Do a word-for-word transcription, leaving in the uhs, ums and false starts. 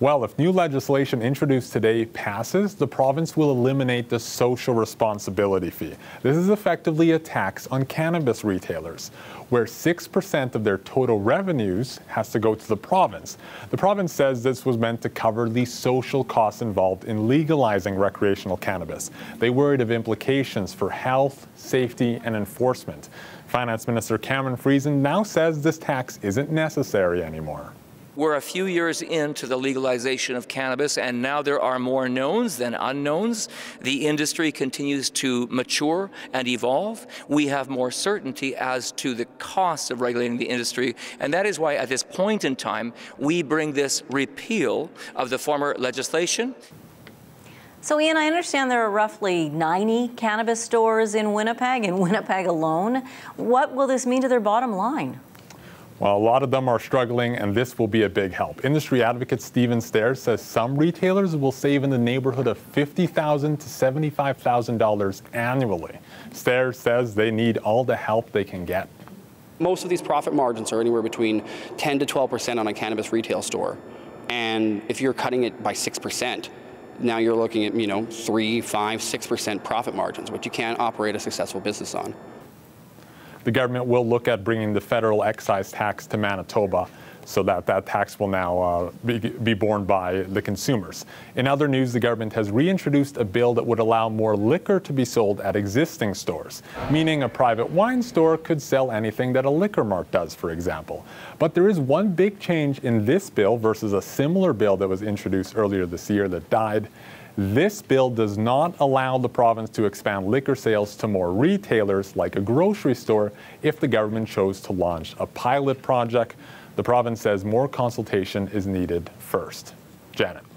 Well, if new legislation introduced today passes, the province will eliminate the social responsibility fee. This is effectively a tax on cannabis retailers, where six percent of their total revenues has to go to the province. The province says this was meant to cover the social costs involved in legalizing recreational cannabis. They worried of implications for health, safety, and enforcement. Finance Minister Cameron Friesen now says this tax isn't necessary anymore. We're a few years into the legalization of cannabis, and now there are more knowns than unknowns. The industry continues to mature and evolve. We have more certainty as to the cost of regulating the industry, and that is why at this point in time we bring this repeal of the former legislation. So, Ian, I understand there are roughly ninety cannabis stores in Winnipeg, in Winnipeg alone. What will this mean to their bottom line? Well, a lot of them are struggling, and this will be a big help. Industry advocate Steven Stairs says some retailers will save in the neighborhood of fifty thousand dollars to seventy-five thousand dollars annually. Stairs says they need all the help they can get. Most of these profit margins are anywhere between ten to twelve percent on a cannabis retail store. And if you're cutting it by six percent, now you're looking at, you know, three, five, six percent profit margins, which you can't operate a successful business on. The government will look at bringing the federal excise tax to Manitoba so that that tax will now uh, be, be borne by the consumers. In other news, the government has reintroduced a bill that would allow more liquor to be sold at existing stores, meaning a private wine store could sell anything that a liquor mart does, for example. But there is one big change in this bill versus a similar bill that was introduced earlier this year that died. This bill does not allow the province to expand liquor sales to more retailers like a grocery store if the government chose to launch a pilot project. The province says more consultation is needed first. Janet.